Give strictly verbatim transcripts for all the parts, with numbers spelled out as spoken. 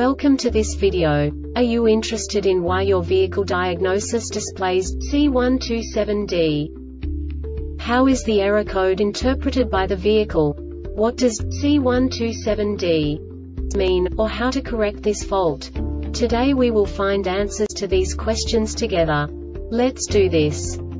Welcome to this video. Are you interested in why your vehicle diagnosis displays C one two seven D? How is the error code interpreted by the vehicle? What does C one two seven D mean, or how to correct this fault? Today we will find answers to these questions together. Let's do this.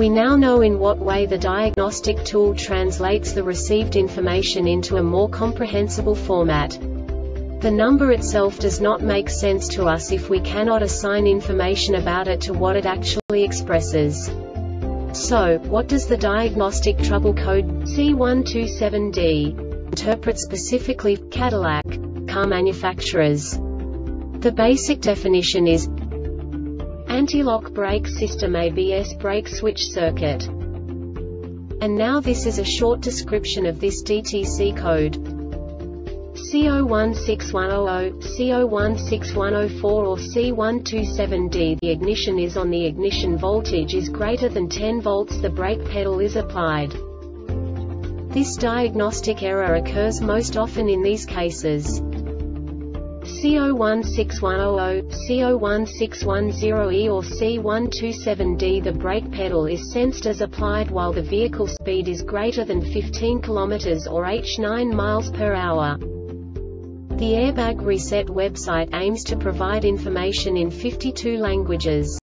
We now know in what way the diagnostic tool translates the received information into a more comprehensible format. The number itself does not make sense to us if we cannot assign information about it to what it actually expresses. So, what does the diagnostic trouble code C one two seven D interpret specifically for Cadillac car manufacturers? The basic definition is anti-lock brake system A B S brake switch circuit. And now this is a short description of this D T C code. C zero one six one zero zero, C zero one six one zero four or C one two seven D. The ignition is on. The ignition voltage is greater than ten volts. The brake pedal is applied. This diagnostic error occurs most often in these cases. C zero one six one zero zero, C zero one six one zero E or C one two seven D. The brake pedal is sensed as applied while the vehicle speed is greater than fifteen kilometers or nine miles per hour. The Airbag Reset website aims to provide information in fifty-two languages.